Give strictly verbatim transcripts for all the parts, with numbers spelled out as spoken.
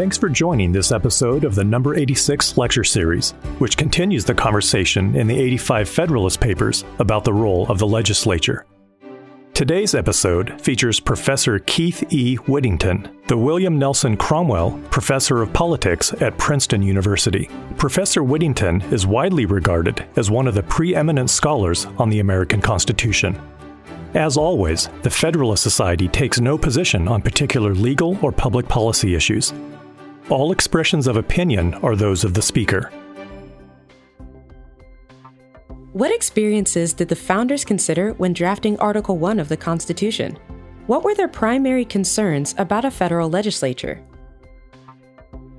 Thanks for joining this episode of the Number eighty-six Lecture Series, which continues the conversation in the eighty-five Federalist Papers about the role of the legislature. Today's episode features Professor Keith E. Whittington, the William Nelson Cromwell Professor of Politics at Princeton University. Professor Whittington is widely regarded as one of the preeminent scholars on the American Constitution. As always, the Federalist Society takes no position on particular legal or public policy issues. All expressions of opinion are those of the speaker. What experiences did the Founders consider when drafting Article one of the Constitution? What were their primary concerns about a federal legislature?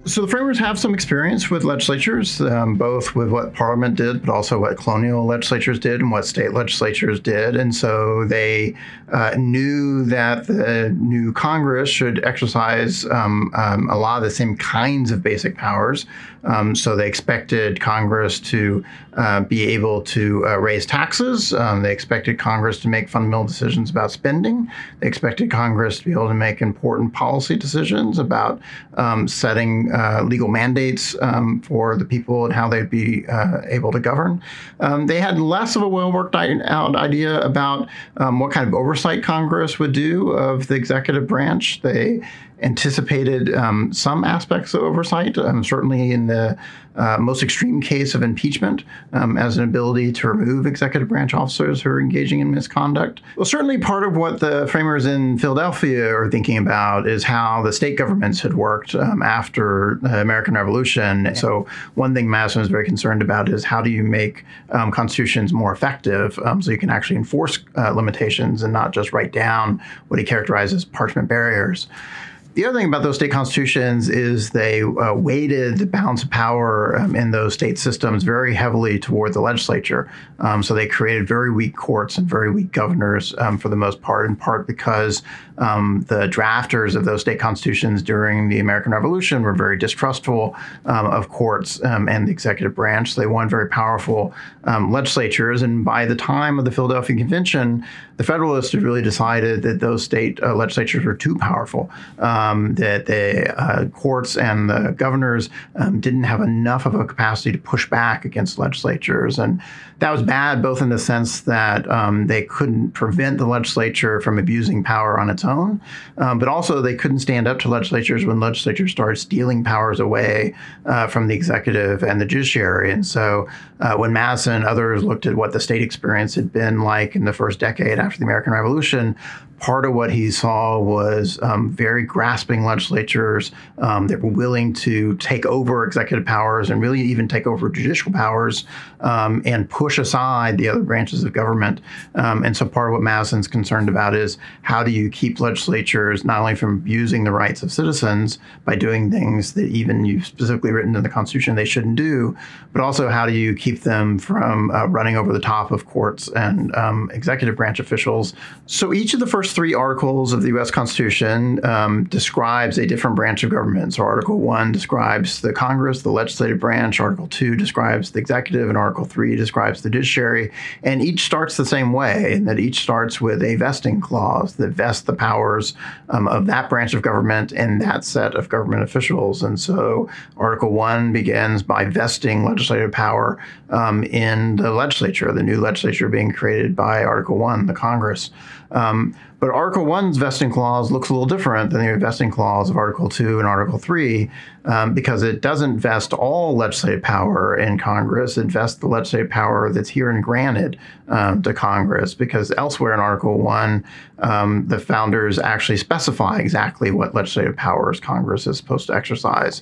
So the framers have some experience with legislatures, um, both with what Parliament did, but also what colonial legislatures did and what state legislatures did. And so they uh, knew that the new Congress should exercise um, um, a lot of the same kinds of basic powers. Um, so they expected Congress to uh, be able to uh, raise taxes. Um, they expected Congress to make fundamental decisions about spending. They expected Congress to be able to make important policy decisions about um, setting uh, legal mandates um, for the people and how they'd be uh, able to govern. Um, they had less of a well-worked out idea about um, what kind of oversight Congress would do of the executive branch. They anticipated um, some aspects of oversight, um, certainly in the uh, most extreme case of impeachment, um, as an ability to remove executive branch officers who are engaging in misconduct. Well, certainly part of what the framers in Philadelphia are thinking about is how the state governments had worked um, after the American Revolution. So one thing Madison was very concerned about is how do you make um, constitutions more effective um, so you can actually enforce uh, limitations and not just write down what he characterized as parchment barriers. The other thing about those state constitutions is they uh, weighted the balance of power um, in those state systems very heavily toward the legislature. Um, so they created very weak courts and very weak governors um, for the most part, in part because um, the drafters of those state constitutions during the American Revolution were very distrustful um, of courts um, and the executive branch. So they wanted very powerful um, legislatures. And by the time of the Philadelphia Convention, the Federalists had really decided that those state uh, legislatures were too powerful. Um, Um, that the uh, courts and the governors um, didn't have enough of a capacity to push back against legislatures. And that was bad, both in the sense that um, they couldn't prevent the legislature from abusing power on its own, um, but also they couldn't stand up to legislatures when legislatures started stealing powers away uh, from the executive and the judiciary. And so uh, when Madison and others looked at what the state experience had been like in the first decade after the American Revolution, part of what he saw was um, very grasping legislatures um, that were willing to take over executive powers and really even take over judicial powers um, and push aside the other branches of government. Um, and so part of what Madison's concerned about is how do you keep legislatures not only from abusing the rights of citizens by doing things that even you've specifically written in the Constitution they shouldn't do, but also how do you keep them from uh, running over the top of courts and um, executive branch officials. So each of the first three articles of the U S Constitution um, describes a different branch of government. So Article one describes the Congress, the legislative branch, Article two describes the executive, and Article three describes the judiciary. And each starts the same way, in that each starts with a vesting clause that vests the powers um, of that branch of government and that set of government officials. And so Article one begins by vesting legislative power um, in the legislature, the new legislature being created by Article one, the Congress. Um, But Article one's vesting clause looks a little different than the vesting clause of Article two and Article three um, because it doesn't vest all legislative power in Congress. It vests the legislative power that's herein granted um, to Congress, because elsewhere in Article one, um, the Founders actually specify exactly what legislative powers Congress is supposed to exercise.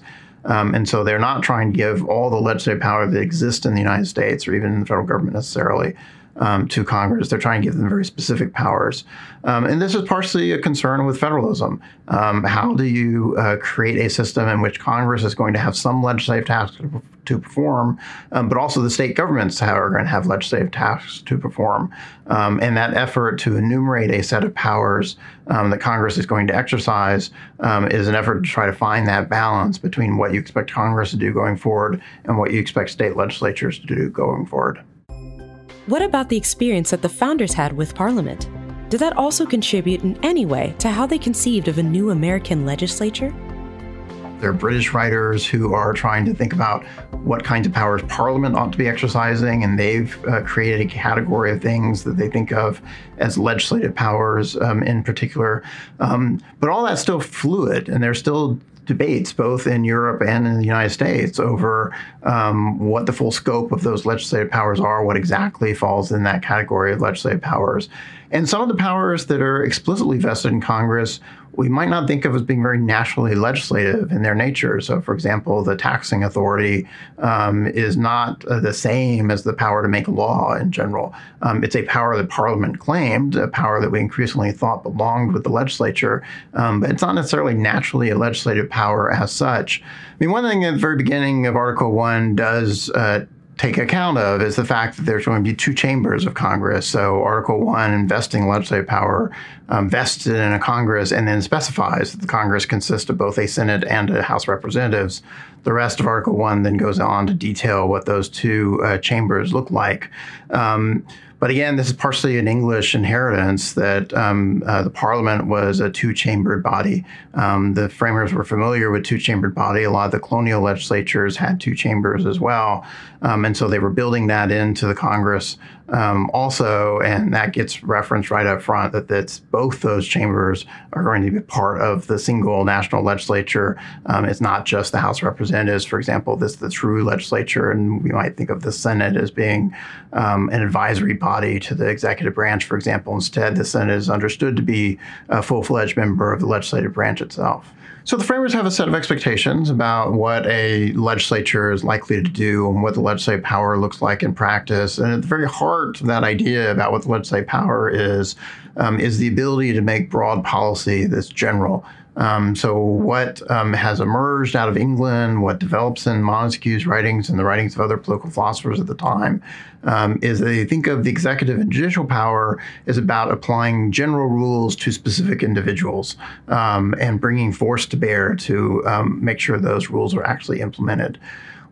Um, and so they're not trying to give all the legislative power that exists in the United States or even in the federal government necessarily Um, to Congress. They're trying to give them very specific powers. Um, and this is partially a concern with federalism. Um, how do you uh, create a system in which Congress is going to have some legislative tasks to, to perform, um, but also the state governments are going to have legislative tasks to perform? Um, and that effort to enumerate a set of powers um, that Congress is going to exercise um, is an effort to try to find that balance between what you expect Congress to do going forward and what you expect state legislatures to do going forward. What about the experience that the Founders had with Parliament? Did that also contribute in any way to how they conceived of a new American legislature? There are British writers who are trying to think about what kinds of powers Parliament ought to be exercising, and they've uh, created a category of things that they think of as legislative powers um, in particular. Um, but all that's still fluid, and there's still debates both in Europe and in the United States over um, what the full scope of those legislative powers are, what exactly falls in that category of legislative powers. And some of the powers that are explicitly vested in Congress we might not think of as being very nationally legislative in their nature. So, for example, the taxing authority um, is not uh, the same as the power to make law in general. Um, it's a power that Parliament claimed, a power that we increasingly thought belonged with the legislature, um, but it's not necessarily naturally a legislative power as such. I mean, one thing at the very beginning of Article one does uh, take account of is the fact that there's going to be two chambers of Congress. So Article one, investing legislative power, um, vested in a Congress, and then specifies that the Congress consists of both a Senate and a House of Representatives. The rest of Article one then goes on to detail what those two uh, chambers look like. Um, But again, this is partially an English inheritance that um, uh, the Parliament was a two-chambered body. Um, the framers were familiar with two-chambered body. A lot of the colonial legislatures had two chambers as well. Um, and so they were building that into the Congress um, also, and that gets referenced right up front, that that's both those chambers are going to be part of the single national legislature. Um, it's not just the House of Representatives, for example. This is the true legislature, and we might think of the Senate as being um, an advisory body Body to the executive branch, for example. Instead, the Senate is understood to be a full-fledged member of the legislative branch itself. So the framers have a set of expectations about what a legislature is likely to do and what the legislative power looks like in practice. And at the very heart of that idea about what the legislative power is, um, is the ability to make broad policy that's general. Um, so what um, has emerged out of England, what develops in Montesquieu's writings and the writings of other political philosophers at the time, um, is they think of the executive and judicial power as about applying general rules to specific individuals um, and bringing force to bear to um, make sure those rules are actually implemented.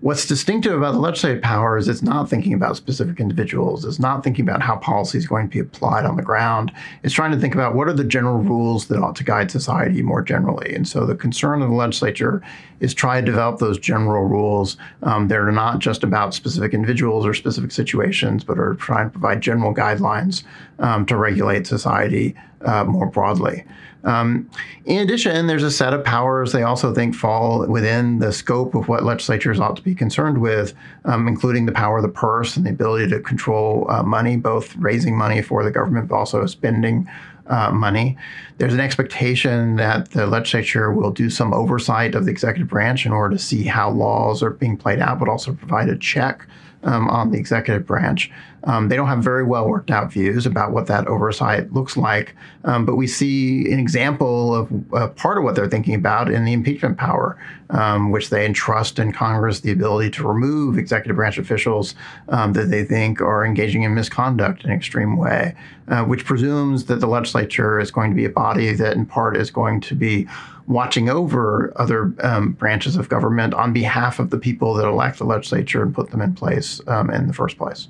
What's distinctive about the legislative power is it's not thinking about specific individuals. It's not thinking about how policy is going to be applied on the ground. It's trying to think about what are the general rules that ought to guide society more generally. And so the concern of the legislature is try to develop those general rules. Um, they're not just about specific individuals or specific situations, but are trying to provide general guidelines um, to regulate society uh, more broadly. Um, in addition, there's a set of powers they also think fall within the scope of what legislatures ought to be concerned with, um, including the power of the purse and the ability to control uh, money, both raising money for the government, but also spending Uh, money. There's an expectation that the legislature will do some oversight of the executive branch in order to see how laws are being played out, but also provide a check um, on the executive branch. Um, they don't have very well worked out views about what that oversight looks like, um, but we see an example of uh, part of what they're thinking about in the impeachment power, um, which they entrust in Congress the ability to remove executive branch officials um, that they think are engaging in misconduct in an extreme way, uh, which presumes that the legislature is going to be a body that in part is going to be watching over other um, branches of government on behalf of the people that elect the legislature and put them in place um, in the first place.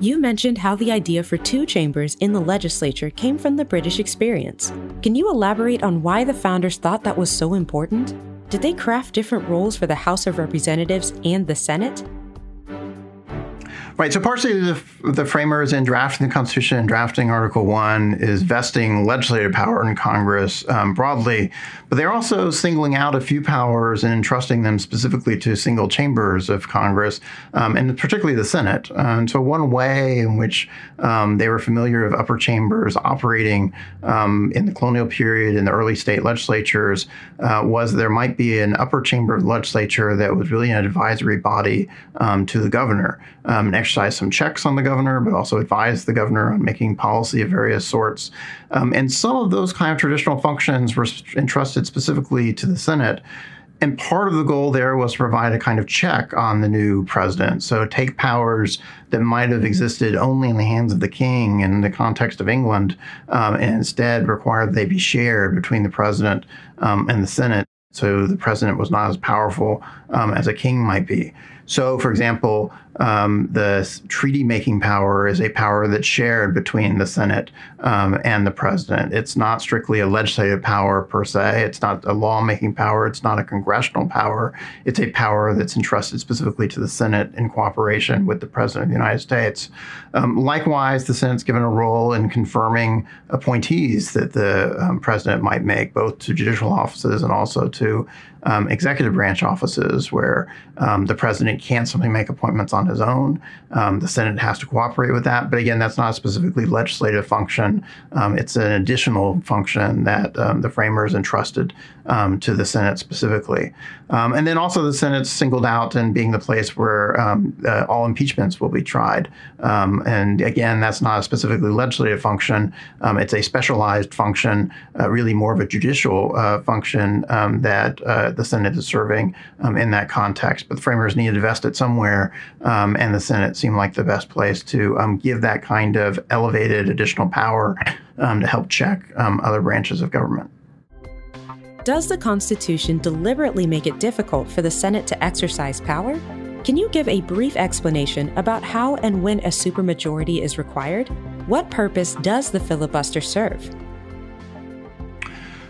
You mentioned how the idea for two chambers in the legislature came from the British experience. Can you elaborate on why the founders thought that was so important? Did they craft different roles for the House of Representatives and the Senate? Right, so partially the, the framers in drafting the Constitution and drafting Article one is vesting legislative power in Congress um, broadly, but they're also singling out a few powers and entrusting them specifically to single chambers of Congress, um, and particularly the Senate. Uh, and so one way in which um, they were familiar of upper chambers operating um, in the colonial period in the early state legislatures uh, was there might be an upper chamber of legislature that was really an advisory body um, to the governor. Um, exercise some checks on the governor, but also advise the governor on making policy of various sorts. Um, and some of those kind of traditional functions were entrusted specifically to the Senate. And part of the goal there was to provide a kind of check on the new president. So take powers that might have existed only in the hands of the king in the context of England, um, and instead require they be shared between the president um, and the Senate. So the president was not as powerful um, as a king might be. So, for example, um, the treaty-making power is a power that's shared between the Senate um, and the president. It's not strictly a legislative power per se. It's not a lawmaking power. It's not a congressional power. It's a power that's entrusted specifically to the Senate in cooperation with the president of the United States. Um, likewise, the Senate's given a role in confirming appointees that the um, president might make, both to judicial offices and also to um, executive branch offices, where um, the president can't simply make appointments on his own. Um, the Senate has to cooperate with that. But again, that's not a specifically legislative function. Um, it's an additional function that um, the framers entrusted um, to the Senate specifically. Um, and then also the Senate's singled out in being the place where um, uh, all impeachments will be tried. Um, and again, that's not a specifically legislative function. Um, it's a specialized function, uh, really more of a judicial uh, function um, that uh, the Senate is serving um, in that context. But the framers needed to vest it somewhere. Um, and the Senate seemed like the best place to um, give that kind of elevated additional power um, to help check um, other branches of government. Does the Constitution deliberately make it difficult for the Senate to exercise power? Can you give a brief explanation about how and when a supermajority is required? What purpose does the filibuster serve?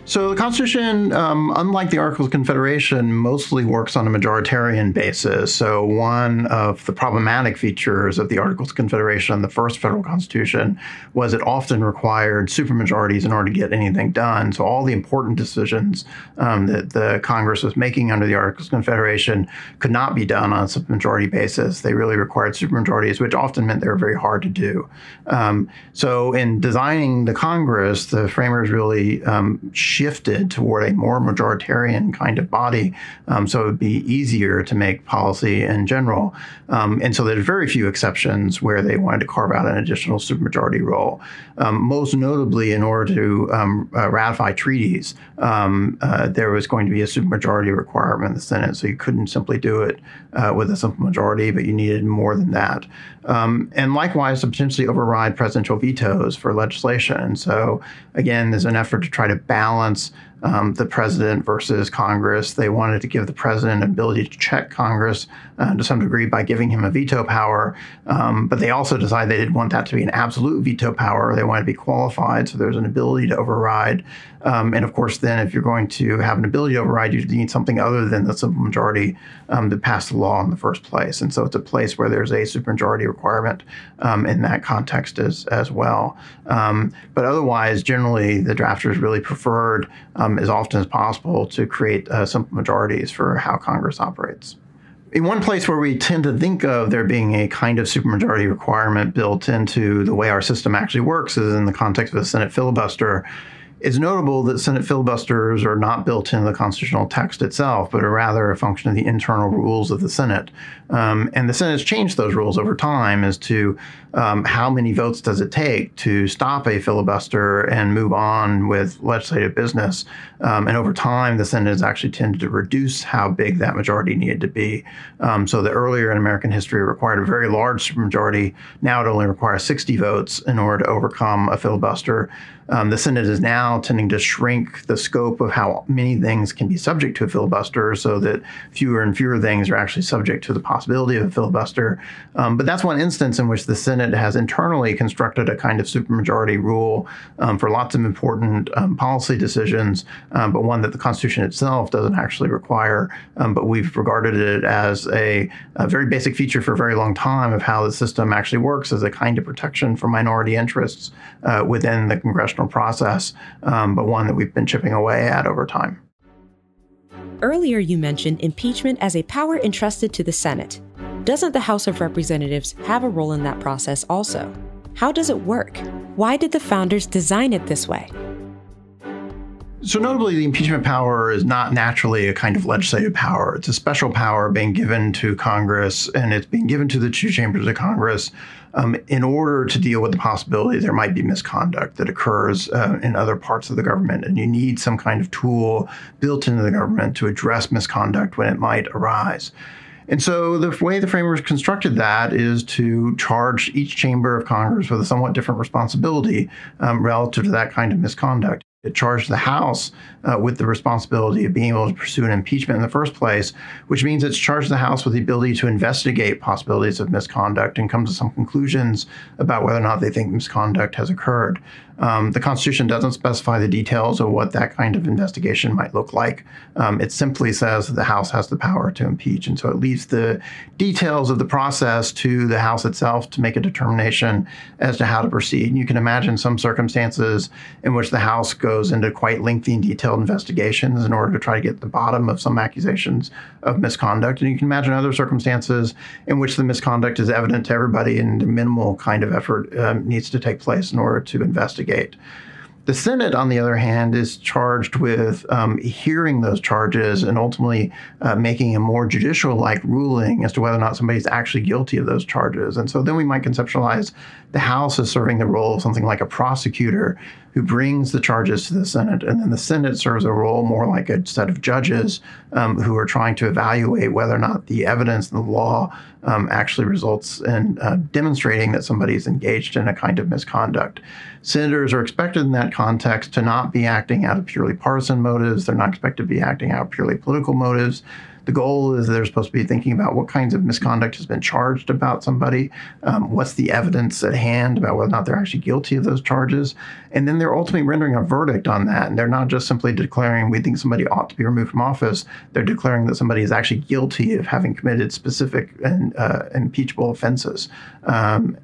So the Constitution, um, unlike the Articles of Confederation, mostly works on a majoritarian basis. So one of the problematic features of the Articles of Confederation, the first federal constitution, was it often required supermajorities in order to get anything done. So all the important decisions um, that the Congress was making under the Articles of Confederation could not be done on a supermajority basis. They really required supermajorities, which often meant they were very hard to do. Um, so in designing the Congress, the framers really um, shifted toward a more majoritarian kind of body, um, so it would be easier to make policy in general. Um, and so there's very few exceptions where they wanted to carve out an additional supermajority role. Um, most notably, in order to um, uh, ratify treaties, um, uh, there was going to be a supermajority requirement in the Senate, so you couldn't simply do it uh, with a simple majority, but you needed more than that. Um, and likewise, to potentially override presidential vetoes for legislation. So again, there's an effort to try to balance Um, the president versus Congress. They wanted to give the president an ability to check Congress uh, to some degree by giving him a veto power, um, but they also decided they didn't want that to be an absolute veto power. They wanted to be qualified, so there's an ability to override. Um, and of course, then if you're going to have an ability to override, you need something other than the simple majority um, to pass the law in the first place. And so it's a place where there's a supermajority requirement um, in that context as, as well. Um, but otherwise, generally, the drafters really prefer Um, as often as possible to create uh, simple majorities for how Congress operates. In one place where we tend to think of there being a kind of supermajority requirement built into the way our system actually works is in the context of a Senate filibuster. It's notable that Senate filibusters are not built into the constitutional text itself, but are rather a function of the internal rules of the Senate. Um, and the Senate has changed those rules over time as to um, how many votes does it take to stop a filibuster and move on with legislative business. Um, and over time, the Senate has actually tended to reduce how big that majority needed to be. Um, so the earlier in American history required a very large majority. Now it only requires sixty votes in order to overcome a filibuster. Um, the Senate is now tending to shrink the scope of how many things can be subject to a filibuster so that fewer and fewer things are actually subject to the possibility of a filibuster. Um, but that's one instance in which the Senate has internally constructed a kind of supermajority rule um, for lots of important um, policy decisions, um, but one that the Constitution itself doesn't actually require. Um, but we've regarded it as a, a very basic feature for a very long time of how the system actually works as a kind of protection for minority interests uh, within the congressional process, um, but one that we've been chipping away at over time. Earlier, you mentioned impeachment as a power entrusted to the Senate. Doesn't the House of Representatives have a role in that process also? How does it work? Why did the founders design it this way? So notably, the impeachment power is not naturally a kind of legislative power. It's a special power being given to Congress, and it's being given to the two chambers of Congress um, in order to deal with the possibility there might be misconduct that occurs uh, in other parts of the government. And you need some kind of tool built into the government to address misconduct when it might arise. And so the way the framers constructed that is to charge each chamber of Congress with a somewhat different responsibility um, relative to that kind of misconduct. It charged the House uh, with the responsibility of being able to pursue an impeachment in the first place, which means it's charged the House with the ability to investigate possibilities of misconduct and come to some conclusions about whether or not they think misconduct has occurred. Um, the Constitution doesn't specify the details of what that kind of investigation might look like. Um, it simply says that the House has the power to impeach, and so it leaves the details of the process to the House itself to make a determination as to how to proceed. And you can imagine some circumstances in which the House goes into quite lengthy and detailed investigations in order to try to get to the bottom of some accusations of misconduct. And you can imagine other circumstances in which the misconduct is evident to everybody and a minimal kind of effort um, needs to take place in order to investigate. The Senate, on the other hand, is charged with um, hearing those charges and ultimately uh, making a more judicial-like ruling as to whether or not somebody's actually guilty of those charges. And so then we might conceptualize the House as serving the role of something like a prosecutor who brings the charges to the Senate, and then the Senate serves a role more like a set of judges um, who are trying to evaluate whether or not the evidence and the law um, actually results in uh, demonstrating that somebody is engaged in a kind of misconduct. Senators are expected in that context to not be acting out of purely partisan motives. They're not expected to be acting out of purely political motives. The goal is they're supposed to be thinking about what kinds of misconduct has been charged about somebody, um, what's the evidence at hand about whether or not they're actually guilty of those charges, and then they're ultimately rendering a verdict on that. And they're not just simply declaring, we think somebody ought to be removed from office. They're declaring that somebody is actually guilty of having committed specific and uh, impeachable offenses. Um,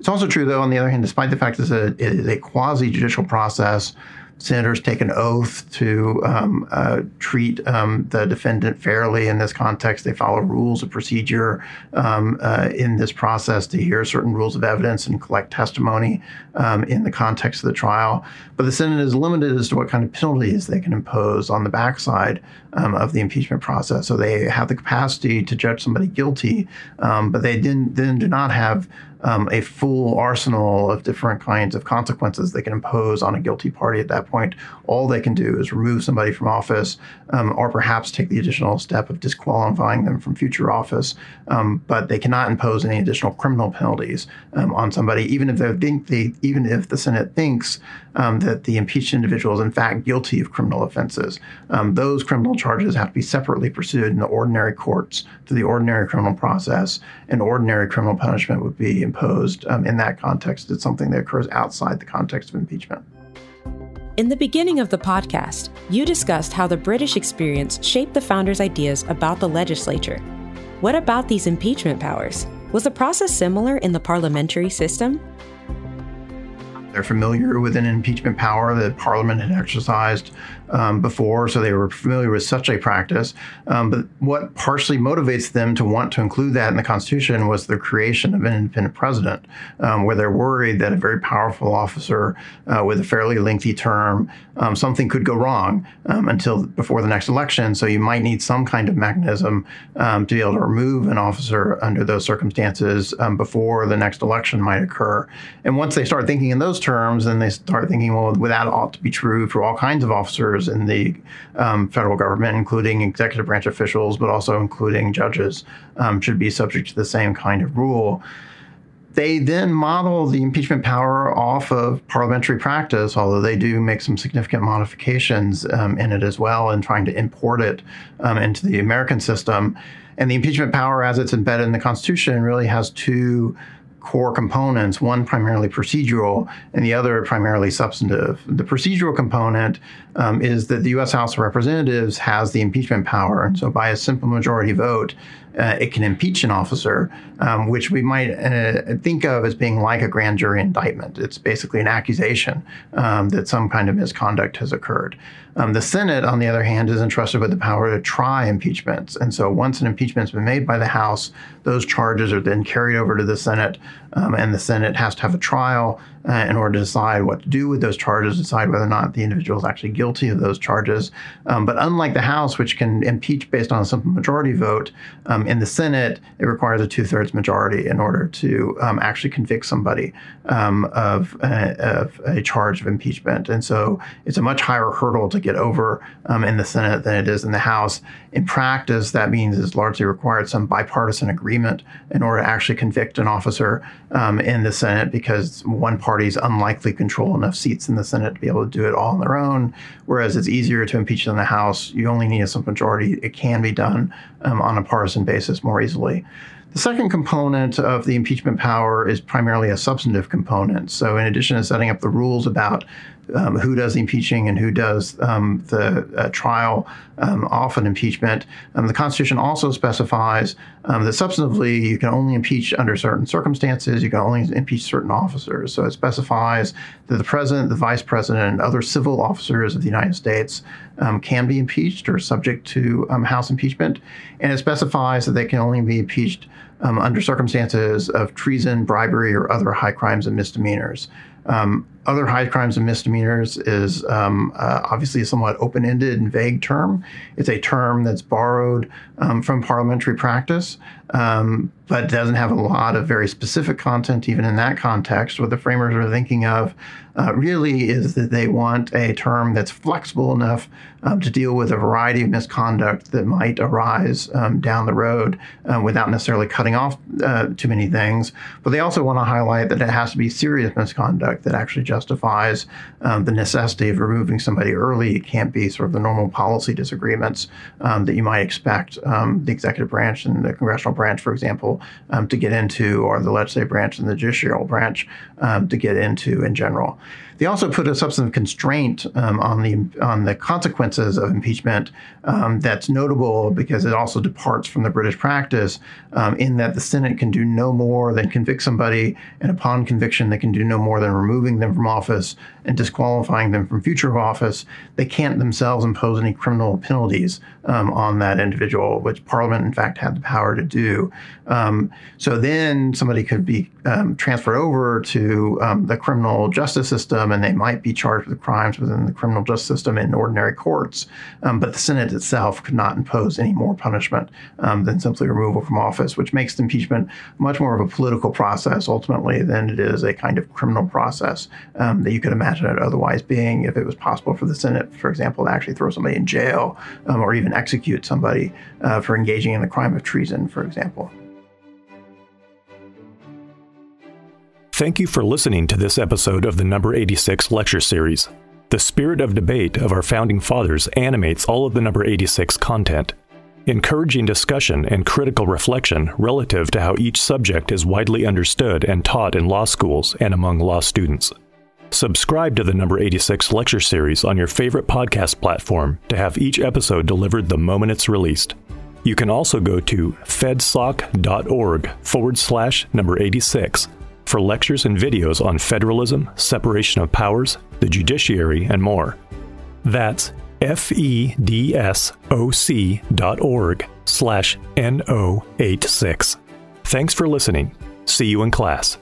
it's also true, though, on the other hand, despite the fact that it is a quasi-judicial process, senators take an oath to um, uh, treat um, the defendant fairly in this context. They follow rules of procedure um, uh, in this process to hear certain rules of evidence and collect testimony um, in the context of the trial. But the Senate is limited as to what kind of penalties they can impose on the backside um, of the impeachment process. So they have the capacity to judge somebody guilty, um, but they didn't, then do not have Um, a full arsenal of different kinds of consequences they can impose on a guilty party at that point. All they can do is remove somebody from office um, or perhaps take the additional step of disqualifying them from future office, um, but they cannot impose any additional criminal penalties um, on somebody, even if they think they, even if the Senate thinks um, that the impeached individual is in fact guilty of criminal offenses. Um, those criminal charges have to be separately pursued in the ordinary courts through the ordinary criminal process, and ordinary criminal punishment would be imposed um, in that context. It's something that occurs outside the context of impeachment. In the beginning of the podcast, you discussed how the British experience shaped the founders' ideas about the legislature. What about these impeachment powers? Was the process similar in the parliamentary system? They're familiar with an impeachment power that Parliament had exercised um, before, so they were familiar with such a practice. Um, but what partially motivates them to want to include that in the Constitution was the creation of an independent president, um, where they're worried that a very powerful officer uh, with a fairly lengthy term, um, something could go wrong um, until before the next election. So you might need some kind of mechanism um, to be able to remove an officer under those circumstances um, before the next election might occur. And once they start thinking in those terms, and they start thinking, well, that ought to be true for all kinds of officers in the um, federal government, including executive branch officials, but also including judges, um, should be subject to the same kind of rule. They then model the impeachment power off of parliamentary practice, although they do make some significant modifications um, in it as well, in trying to import it um, into the American system. And the impeachment power, as it's embedded in the Constitution, really has two core components, one primarily procedural and the other primarily substantive. The procedural component um, is that the U S House of Representatives has the impeachment power, and so by a simple majority vote, Uh, it can impeach an officer, um, which we might uh, think of as being like a grand jury indictment. It's basically an accusation um, that some kind of misconduct has occurred. Um, the Senate, on the other hand, is entrusted with the power to try impeachments. And so once an impeachment's been made by the House, those charges are then carried over to the Senate, um, and the Senate has to have a trial Uh, in order to decide what to do with those charges, decide whether or not the individual is actually guilty of those charges. Um, but unlike the House, which can impeach based on a simple majority vote, um, in the Senate, it requires a two-thirds majority in order to um, actually convict somebody um, of, uh, of a charge of impeachment. And so it's a much higher hurdle to get over um, in the Senate than it is in the House. In practice, that means it's largely required some bipartisan agreement in order to actually convict an officer. um, in the Senate, because one party's unlikely to control enough seats in the Senate to be able to do it all on their own, whereas it's easier to impeach in the House. You only need a simple majority. It can be done um, on a partisan basis more easily. The second component of the impeachment power is primarily a substantive component. So in addition to setting up the rules about um, who does the impeaching and who does um, the uh, trial um, off an impeachment, um, the Constitution also specifies um, that substantively you can only impeach under certain circumstances, you can only impeach certain officers. So it specifies that the president, the vice president, and other civil officers of the United States um, can be impeached or subject to um, House impeachment, and it specifies that they can only be impeached Um, under circumstances of treason, bribery, or other high crimes and misdemeanors. Um, other high crimes and misdemeanors is um, uh, obviously a somewhat open-ended and vague term. It's a term that's borrowed um, from parliamentary practice, um, but doesn't have a lot of very specific content even in that context. What the framers are thinking of uh, really is that they want a term that's flexible enough um, to deal with a variety of misconduct that might arise um, down the road uh, without necessarily cutting off uh, too many things. But they also want to highlight that it has to be serious misconduct that actually justifies um, the necessity of removing somebody early. It can't be sort of the normal policy disagreements um, that you might expect um, the executive branch and the congressional branch, for example, um, to get into, or the legislative branch and the judicial branch um, to get into in general. They also put a substantive constraint um, on the on the consequences of impeachment um, that's notable because it also departs from the British practice um, in that the Senate can do no more than convict somebody, and upon conviction they can do no more than removing them from office and disqualifying them from future office. They can't themselves impose any criminal penalties um, on that individual, which Parliament in fact had the power to do. Um, so then somebody could be um, transferred over to um, the criminal justice system, and they might be charged with crimes within the criminal justice system in ordinary courts, um, but the Senate itself could not impose any more punishment um, than simply removal from office, which makes impeachment much more of a political process ultimately than it is a kind of criminal process um, that you could imagine it otherwise being if it was possible for the Senate, for example, to actually throw somebody in jail um, or even execute somebody uh, for engaging in the crime of treason, for example. Thank you for listening to this episode of the Number eighty-six lecture series. The spirit of debate of our founding fathers animates all of the Number eighty-six content, encouraging discussion and critical reflection relative to how each subject is widely understood and taught in law schools and among law students. Subscribe to the Number eighty-six lecture series on your favorite podcast platform to have each episode delivered the moment it's released. You can also go to fedsoc.org forward slash number 86 for lectures and videos on federalism, separation of powers, the judiciary, and more. That's fedsoc.org slash N O eighty-six. Thanks for listening. See you in class.